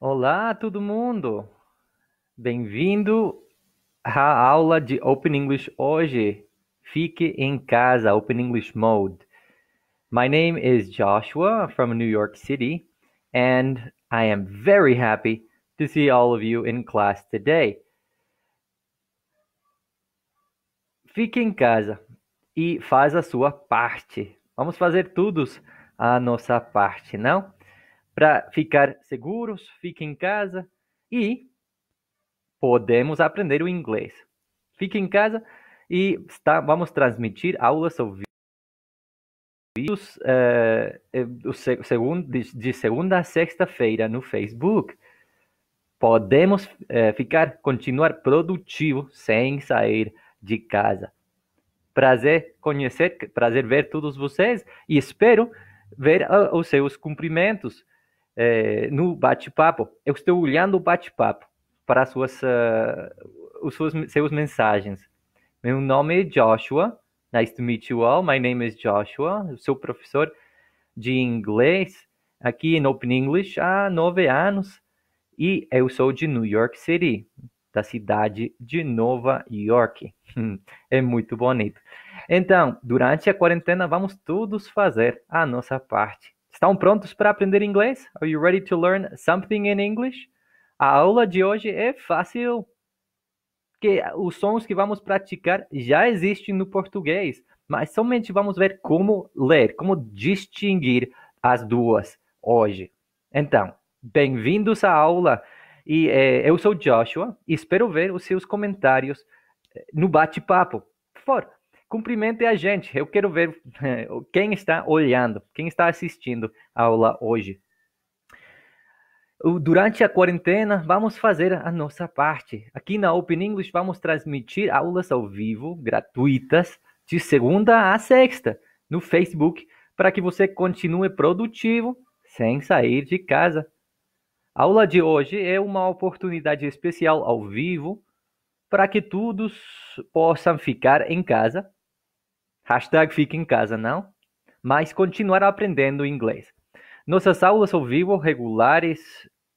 Olá, todo mundo! Bem-vindo à aula de Open English hoje. Fique em casa, Open English mode. My name is Joshua from New York City, and I am very happy to see all of you in class today. Fique em casa e faz a sua parte. Vamos fazer todos a nossa parte, não? Para ficar seguros, fique em casa e podemos aprender o inglês. Fique em casa e vamos transmitir aulas ao de segunda a sexta-feira no Facebook. Podemos continuar produtivo sem sair de casa. Prazer conhecer, prazer ver todos vocês e espero ver os seus cumprimentos. No bate-papo, eu estou olhando o bate-papo para seus mensagens. Meu nome é Joshua. Nice to meet you all. My name is Joshua. Eu sou professor de inglês aqui em Open English há 9 anos e eu sou de New York City, da cidade de Nova York. É muito bonito. Então, durante a quarentena, vamos todos fazer a nossa parte. Estão prontos para aprender inglês? Are you ready to learn something in English? A aula de hoje é fácil, porque os sons que vamos praticar já existem no português, mas somente vamos ver como ler, como distinguir as duas hoje. Então, bem-vindos à aula. E eu sou Joshua e espero ver os seus comentários no bate-papo. Por favor, cumprimente a gente. Eu quero ver quem está olhando, quem está assistindo a aula hoje. Durante a quarentena, vamos fazer a nossa parte. Aqui na Open English, vamos transmitir aulas ao vivo, gratuitas, de segunda a sexta, no Facebook, para que você continue produtivo, sem sair de casa. A aula de hoje é uma oportunidade especial ao vivo, para que todos possam ficar em casa. Hashtag fique em casa, não? Mas continuar aprendendo inglês. Nossas aulas ao vivo regulares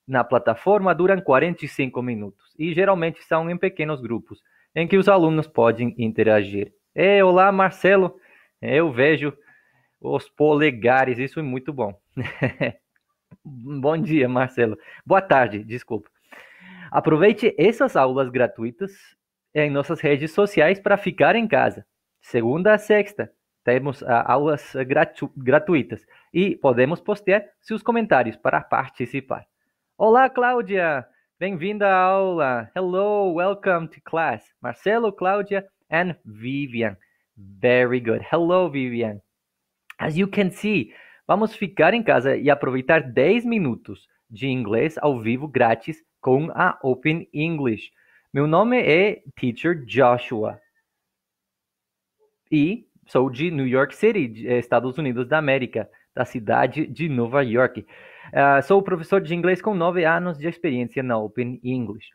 na plataforma duram 45 minutos. E geralmente são em pequenos grupos, em que os alunos podem interagir. Olá, Marcelo! Eu vejo os polegares, isso é muito bom. Bom dia, Marcelo. Boa tarde, desculpa. Aproveite essas aulas gratuitas em nossas redes sociais para ficar em casa. Segunda a sexta, temos aulas gratuitas e podemos postar seus comentários para participar. Olá, Cláudia! Bem-vinda à aula! Hello, welcome to class! Marcelo, Cláudia, and Vivian. Very good. Hello, Vivian. As you can see, vamos ficar em casa e aproveitar 10 minutos de inglês ao vivo grátis com a Open English. Meu nome é Teacher Joshua e sou de New York City, Estados Unidos da América, da cidade de Nova York. Sou professor de inglês com 9 anos de experiência na Open English.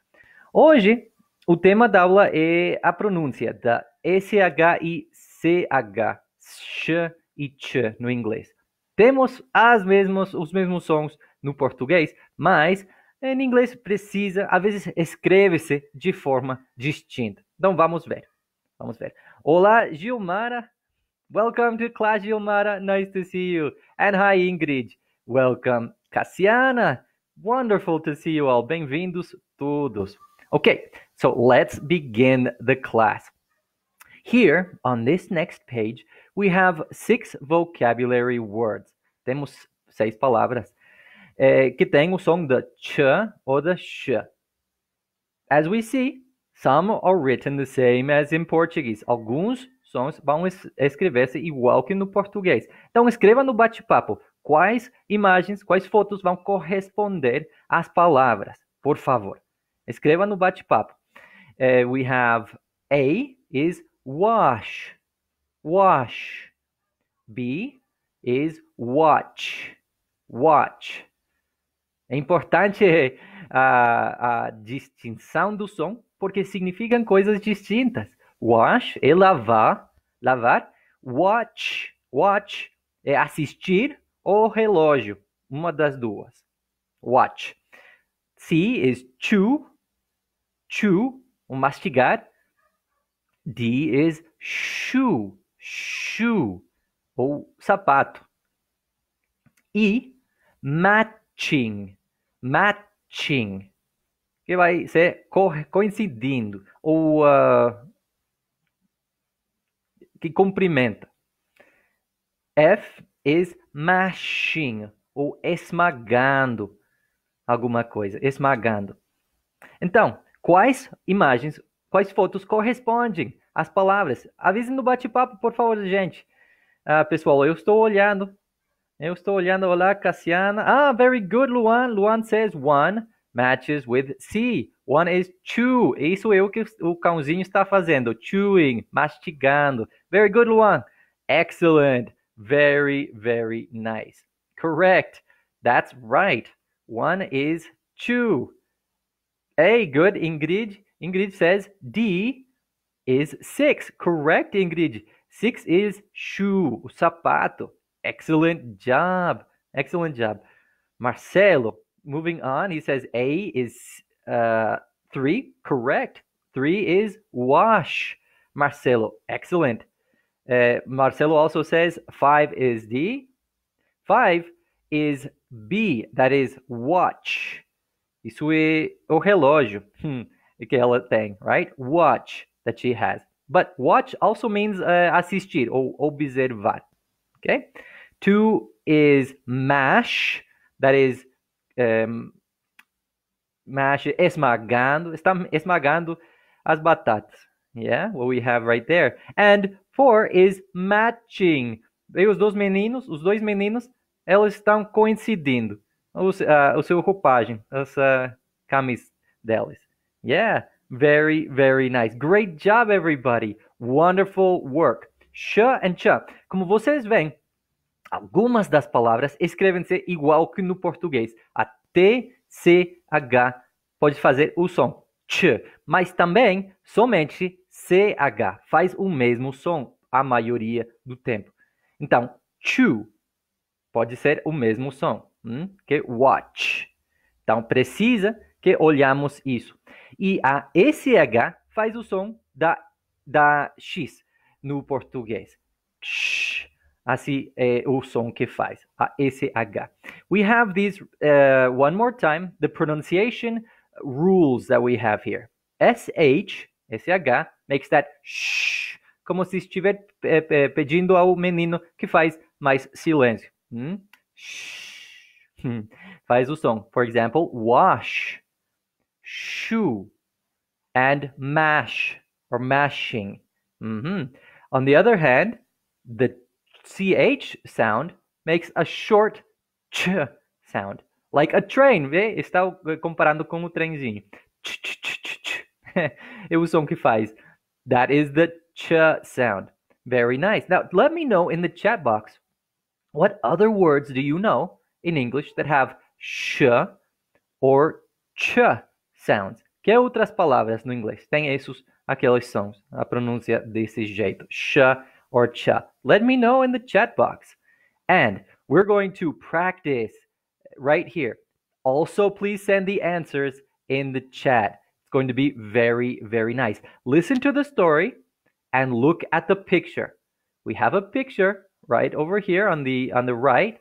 Hoje, o tema da aula é a pronúncia da SH e CH, sh e ch no inglês. Temos os mesmos sons no português, mas em inglês precisa, às vezes, escreve-se de forma distinta. Então, vamos ver. Olá, Gilmara. Welcome to class, Gilmara. Nice to see you. And hi, Ingrid. Welcome, Cassiana. Wonderful to see you all. Bem-vindos todos. Okay, so let's begin the class. Here, on this next page, we have 6 vocabulary words. Temos 6 palavras que tem o som da ch ou da sh. As we see, some are written the same as in Portuguese. Alguns sons vão escrever-se igual que no português. Então, escreva no bate-papo quais imagens, quais fotos vão corresponder às palavras, por favor. Escreva no bate-papo. We have A is wash. Wash. B is watch. Watch. É importante a distinção do som, porque significam coisas distintas. Wash é lavar. Watch é assistir ou relógio, uma das duas. Watch. C is chew, chew, mastigar. D is shoe, shoe, ou sapato. E, matching, matching, que vai ser coincidindo, ou que complementa. F is mashing, ou esmagando alguma coisa, esmagando. Então, quais imagens, quais fotos correspondem às palavras? Avisem no bate-papo, por favor, gente. Pessoal, eu estou olhando. Eu estou olhando. Olá, Cassiana. Ah, very good, Luan. Luan says one matches with C. One is chew. Isso é o que o cãozinho está fazendo. Chewing, mastigando. Very good, Luan. Excellent. Very, very nice. Correct. That's right. One is chew. Hey, good, Ingrid. Ingrid says D is 6. Correct, Ingrid. 6 is shoe, o sapato. Excellent job. Excellent job. Marcelo, moving on, he says A is 3. Correct. 3 is wash. Marcelo, excellent. Marcelo also says 5 is D. 5 is B, that is watch. Isso é o relógio. Que ela tem, right? Watch that she has. But watch also means assistir or observar. Okay? 2 is mash. That is mash, esmagando. Está esmagando as batatas. Yeah, what we have right there. And 4 is matching. E os dois meninos, elas estão coincidindo. O seu roupagem, essa camisa delas. Yeah, very, very nice. Great job, everybody. Wonderful work. Sh and ch. Como vocês veem, algumas das palavras escrevem-se igual que no português. A T, C, H pode fazer o som ch, mas também somente CH faz o mesmo som a maioria do tempo. Então, chew pode ser o mesmo som que watch. Então, precisa que olhamos isso. E a SH faz o som da X no português. Sh, assim é o som que faz, a SH. We have these, one more time, the pronunciation rules that we have here. SH, SH, makes that sh, como se estiver pedindo ao menino que faz mais silêncio. Sh, faz o som. For example, wash, shoe, and mash, or mashing. On the other hand, the CH sound makes a short ch sound, like a train. Vê? Está comparando com o trenzinho. Ch, ch, ch, ch, ch. É o som que faz. That is the ch sound. Very nice. Now, let me know in the chat box, what other words do you know in English that have sh or ch sounds? Que outras palavras no inglês tem esses, aqueles sons, a pronúncia desse jeito, sh or ch? Let me know in the chat box. And we're going to practice right here. Also, please send the answers in the chat. It's going to be very, very nice. Listen to the story and look at the picture. We have a picture right over here on the right.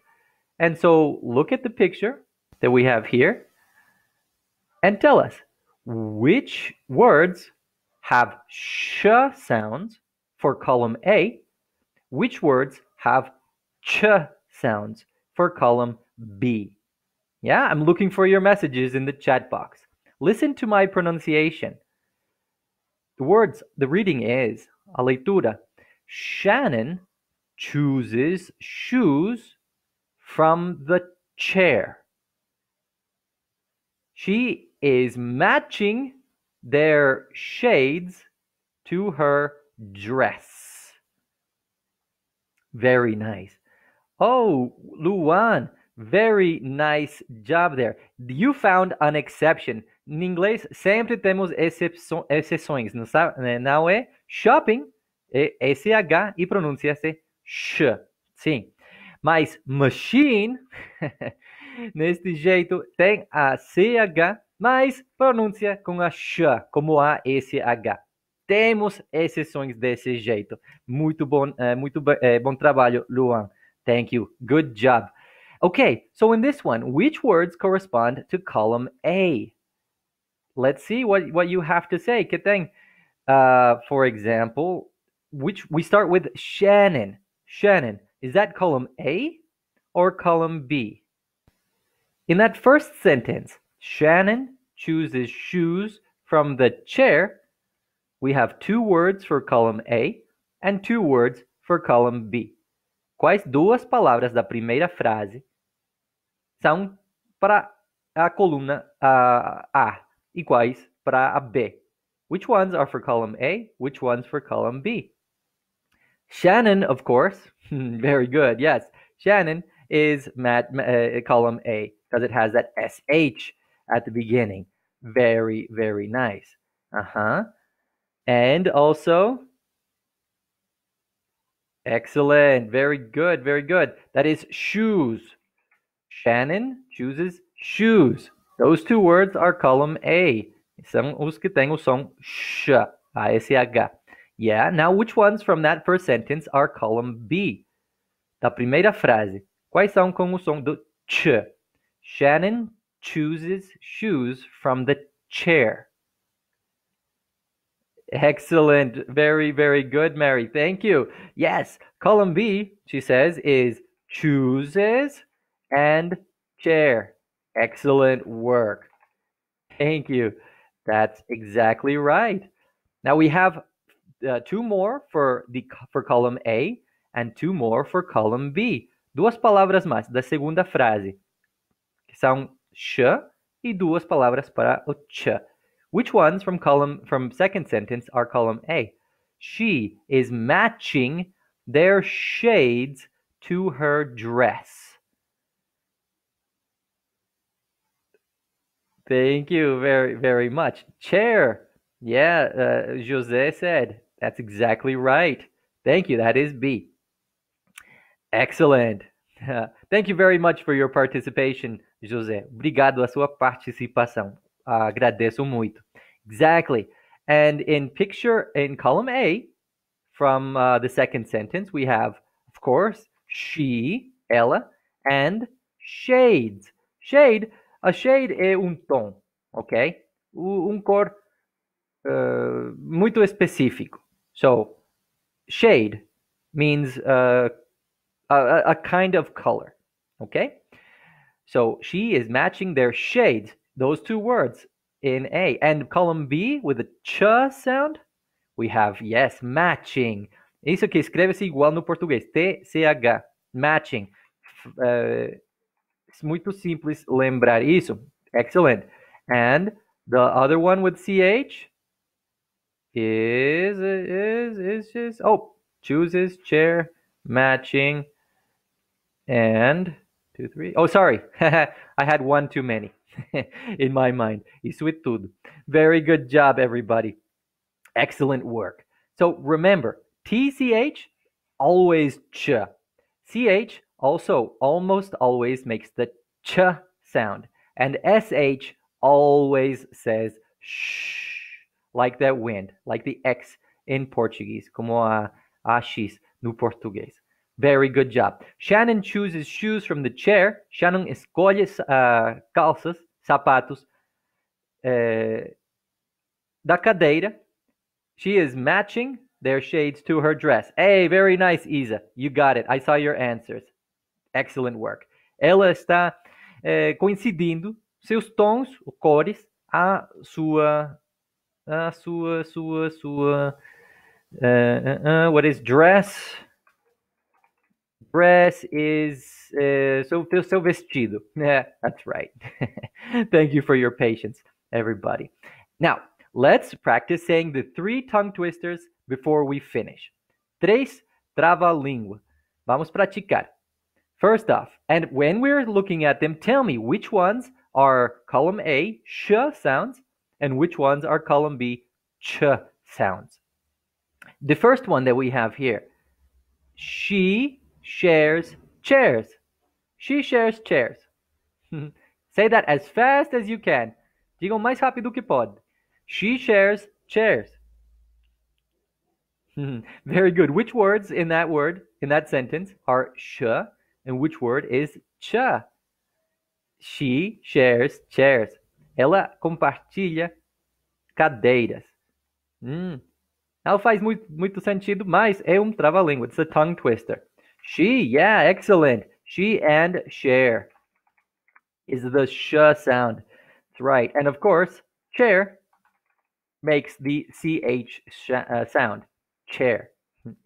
And so look at the picture that we have here and tell us which words have sh sounds for column A, which words have ch sounds for column B. Yeah, I'm looking for your messages in the chat box. Listen to my pronunciation. The words, the reading is, a leitura. Shannon chooses shoes from the chair. She is matching their shades to her dress. Very nice. Oh, Luan, very nice job there. You found an exception. Em inglês, sempre temos exceções, não é? Shopping é SH e pronuncia-se sh. Sim. Mas machine, neste jeito, tem a CH mas pronuncia com a sh, como a s h. Temos exceções desse jeito. Muito bom trabalho, Luan. Thank you. Good job. Okay, so in this one, which words correspond to column A? Let's see what you have to say. Que tem? For example, which we start with Shannon. Shannon, is that column A or column B? In that first sentence, Shannon chooses shoes from the chair. We have two words for column A and two words for column B. Quais duas palavras da primeira frase são para a coluna A e quais para a B? Which ones are for column A? Which ones for column B? Shannon, of course. Very good. Yes. Shannon is column A because it has that SH at the beginning. Very, very nice. Uh-huh. And also, excellent. Very good. Very good. That is shoes. Shannon chooses shoes. Those two words are column A. São os que têm o som sh, A-S-H. Yeah, now which ones from that first sentence are column B? Da primeira frase, quais são com o som do ch? Shannon chooses shoes from the chair. Excellent. Very, very good, Mary. Thank you. Yes, column B, she says, is chooses and chair. Excellent work. Thank you. That's exactly right. Now we have two more for column A and two more for column B. Duas palavras mais da segunda frase, que são ch e duas palavras para o ch. Which ones from second sentence are column A? She is matching their shades to her dress. Thank you very, very much. Chair. Yeah, José said. That's exactly right. Thank you. That is B. Excellent. Thank you very much for your participation, José. Obrigado a sua participação. Agradeço muito. Exactly. And in column A, from the second sentence, we have, of course, she, ela, and shades. Shade. A shade é tom, ok? Cor muito específico. So, shade means a kind of color, okay? So, she is matching their shades, those two words in A. And column B, with a ch sound, we have, yes, matching. Isso que escreve-se igual no português, T-C-H, matching. Muito simples lembrar isso. Excellent. And the other one with CH chooses, chair, matching, and 2, 3. Oh, sorry. I had one too many in my mind. Isso é tudo. Very good job, everybody. Excellent work. So remember, TCH always ch. CH also almost always makes the ch sound, and sh always says shh, like that wind, like the x in Portuguese, como a x no português. Very good job. Shannon chooses shoes from the chair. Shannon escolhe calças, sapatos da cadeira. She is matching their shades to her dress. Hey, very nice, Isa. You got it. I saw your answers. Excellent work. Ela está coincidindo seus tons ou cores what is dress? Dress is seu vestido. Yeah, that's right. Thank you for your patience, everybody. Now, let's practice saying the 3 tongue twisters before we finish. 3 trava-língua. Vamos praticar. First off, and when we're looking at them, tell me which ones are column A, sh sounds, and which ones are column B, ch sounds. The first one that we have here, she shares chairs. She shares chairs. Say that as fast as you can. Diga o mais rápido que pode. She shares chairs. Very good. Which words in that word, in that sentence, are sh and which word is ch? She shares chairs. Ela compartilha cadeiras. Não faz muito sentido, mas é trava-língua. It's a tongue twister. She, yeah, excellent. She and share is the sh sound. That's right. And of course, chair makes the ch sound. Chair.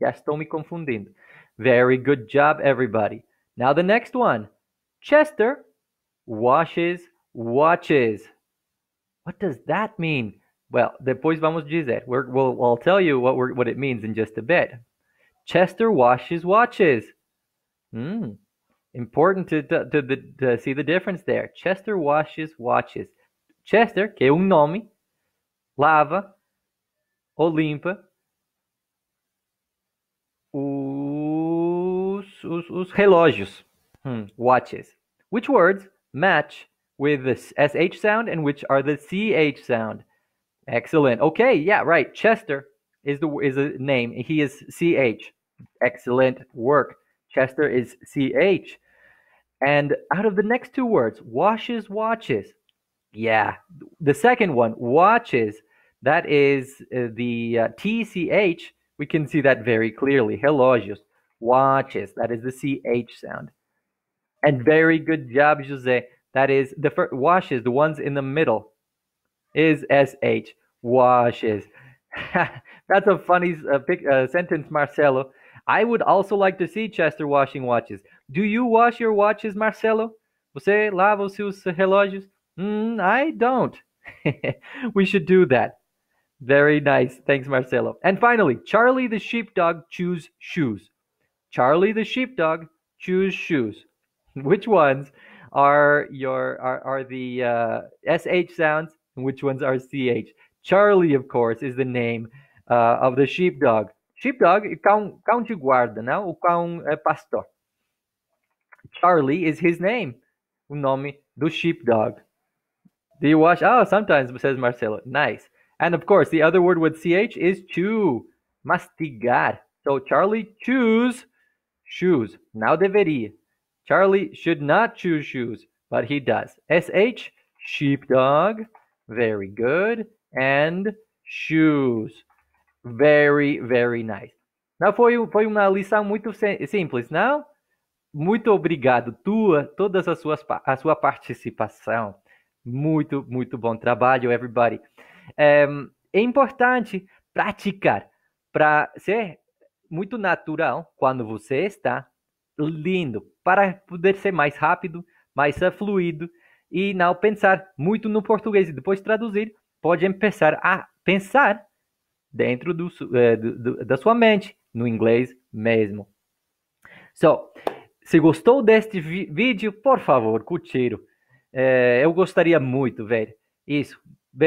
Já estou me confundindo. Very good job, everybody. Now the next one. Chester washes watches. What does that mean? Well, depois vamos dizer. I'll tell you what it means in just a bit. Chester washes watches. Important to see the difference there. Chester washes watches. Chester, que é nome, lava ou limpa os relógios. Watches. Which words match with the SH sound and which are the CH sound? Excellent. Okay, yeah, right. Chester is a name. He is CH. Excellent work. Chester is CH. And out of the next two words, washes, watches. Yeah. The second one, watches, that is the TCH. We can see that very clearly. Relógios. Watches. That is the CH sound. And very good job, José. That is the first washes, the ones in the middle. Is SH. Washes. That's a funny sentence, Marcelo. I would also like to see Chester washing watches. Do you wash your watches, Marcelo? Você lava os seus relógios? I don't. We should do that. Very nice. Thanks, Marcelo. And finally, Charlie the sheepdog chews shoes. Charlie the sheepdog chews shoes. Which ones are the SH sounds? Which ones are CH? Charlie, of course, is the name of the sheepdog. Sheepdog, cão de guarda, não? O cão pastor. Charlie is his name. O nome do sheepdog. Do you wash? Oh, sometimes, says Marcelo. Nice. And of course, the other word with CH is chew. Mastigar. So Charlie chews shoes. Não deveria. Charlie should not chew shoes, but he does. SH, sheepdog. Very good. And shoes. Very, very nice. Não foi uma lição muito simples, não? Muito obrigado, todas a sua participação. Muito, muito bom trabalho, everybody. É importante praticar para ser muito natural quando você está lindo, para poder ser mais rápido, mais fluido. E não pensar muito no português e depois traduzir, pode começar a pensar dentro da sua mente, no inglês mesmo. So, se gostou deste vídeo, por favor, curtir. Eu gostaria muito ver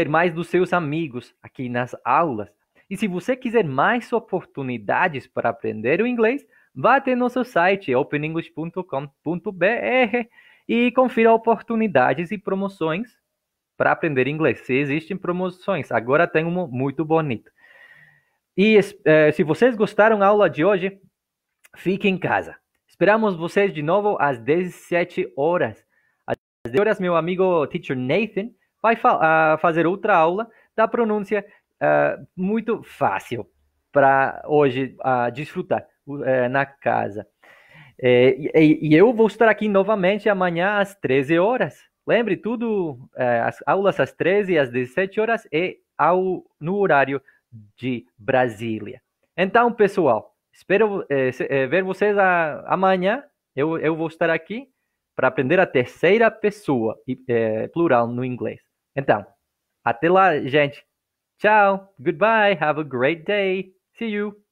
mais dos seus amigos aqui nas aulas. E se você quiser mais oportunidades para aprender o inglês, vá até nosso site OpenEnglish.com.br e confira oportunidades e promoções para aprender inglês. Se existem promoções, agora tem uma muito bonita. E se vocês gostaram da aula de hoje, fiquem em casa. Esperamos vocês de novo às 17 horas. Às 17 horas, meu amigo teacher Nathan vai fazer outra aula da pronúncia muito fácil para hoje desfrutar na casa. E eu vou estar aqui novamente amanhã às 13 horas. Lembre tudo, as aulas às 13 e às 17 horas e no horário de Brasília. Então, pessoal, espero ver vocês amanhã. Eu vou estar aqui para aprender a terceira pessoa, plural, no inglês. Então, até lá, gente. Tchau. Goodbye. Have a great day. See you.